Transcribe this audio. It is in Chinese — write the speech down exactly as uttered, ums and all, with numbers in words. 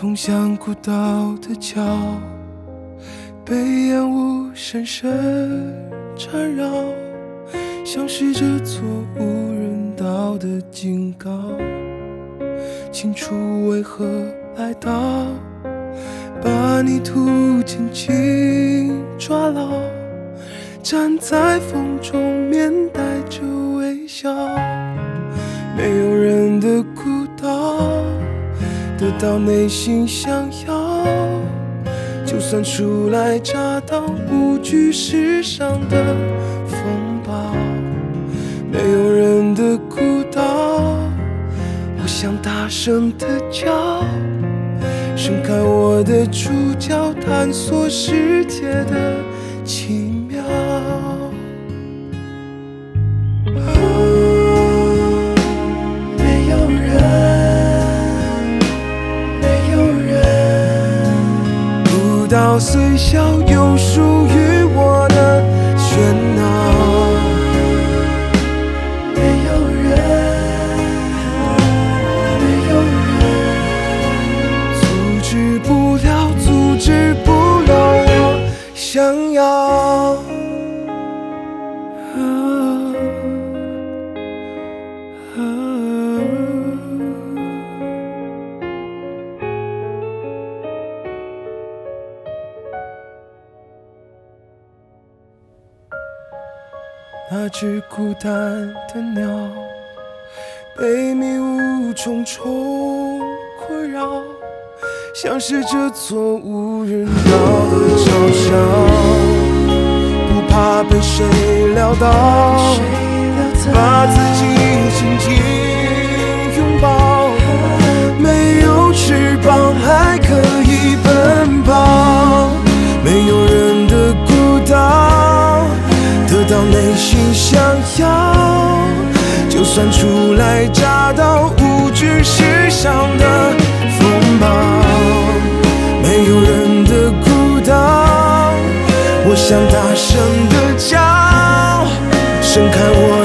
通向古道的桥被烟雾深深缠绕，像是这座无人岛的警告。清楚为何来到，把泥土紧紧抓牢，站在风中面带着微笑。没有人的孤岛，得到内心想要，就算初来乍到，不惧世上的风暴。没有人的孤岛，我想大声的叫，伸开我的触角，探索世界的奇妙。到虽小，有属于我的喧闹。没有人，没有人，阻止不了，阻止不了我想要。啊啊那只孤单的鸟，被迷雾重重困扰，像是这座无人岛的嘲笑。不怕被谁撂倒，把自己紧紧拥抱。没有翅膀还可以奔跑，没有人的孤岛。得到内心想要，就算初来乍到，无惧世上的风暴。没有人的孤岛，我想大声的叫，伸开我。